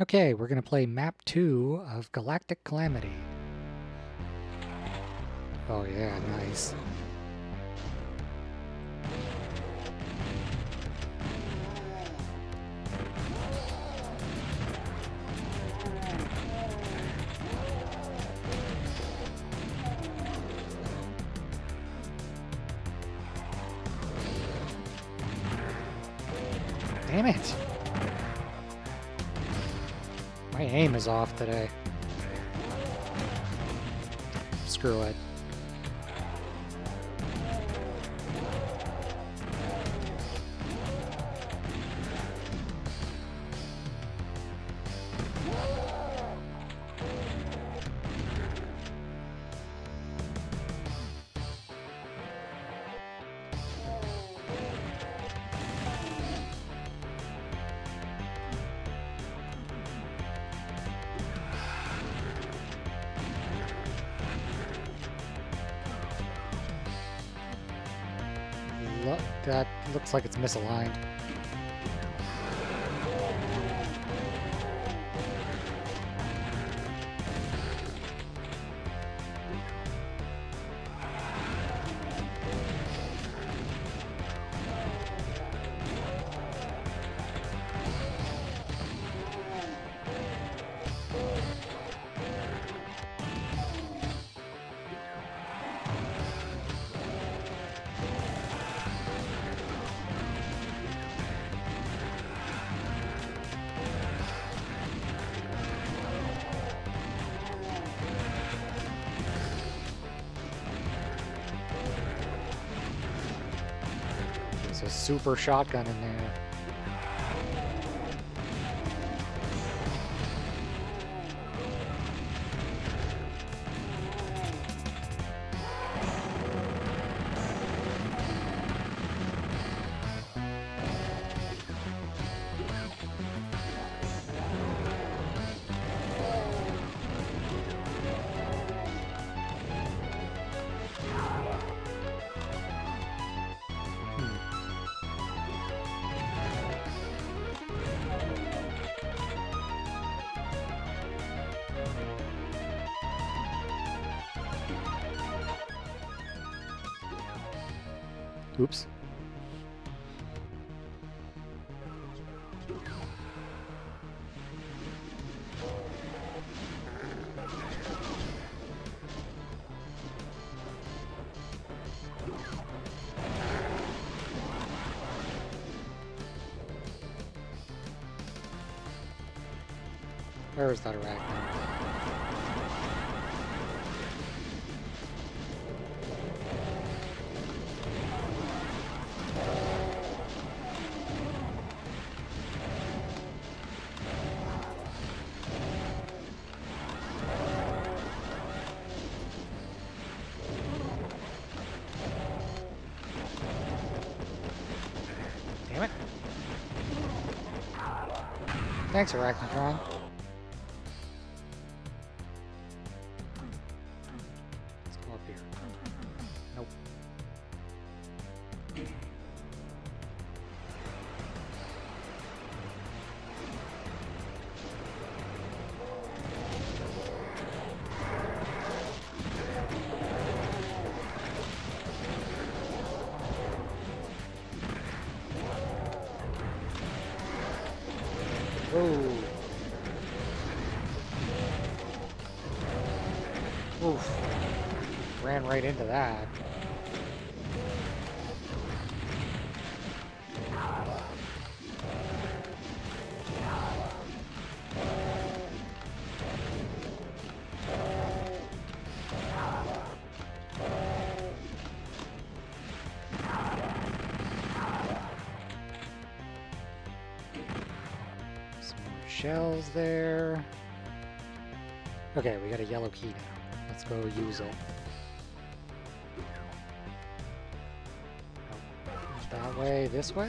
Okay, we're going to play Map 2 of Galactic Calamity. Oh yeah, nice. Damn it! My aim is off today. Screw it. That looks like it's misaligned. A super shotgun in there. Oops. Where is that Arachnotron? Thanks, Arachnotron. Let's go up here. Nope. Oh. Oof. Ran right into that. Shells there. Okay, we got a yellow key now. Let's go use it. Nope. That way, this way?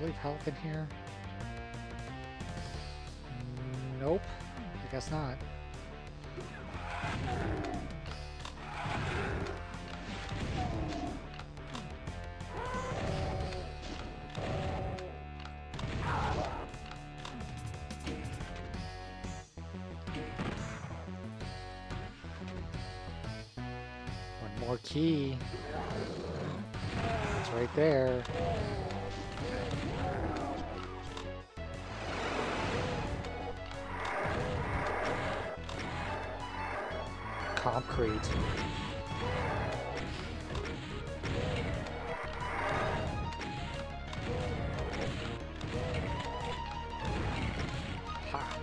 I leave health in here? Nope. I guess not. One more key. It's right there. Concrete. Ha.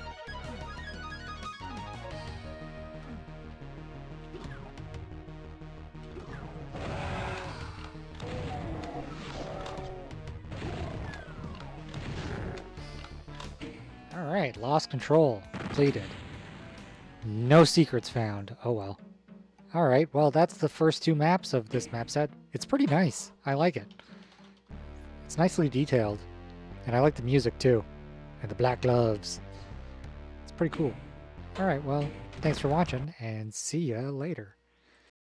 All right, lost control, completed. No secrets found. Oh well. Alright, well that's the first two maps of this map set. It's pretty nice. I like it. It's nicely detailed. And I like the music too. And the black gloves. It's pretty cool. Alright, well, thanks for watching and see ya later.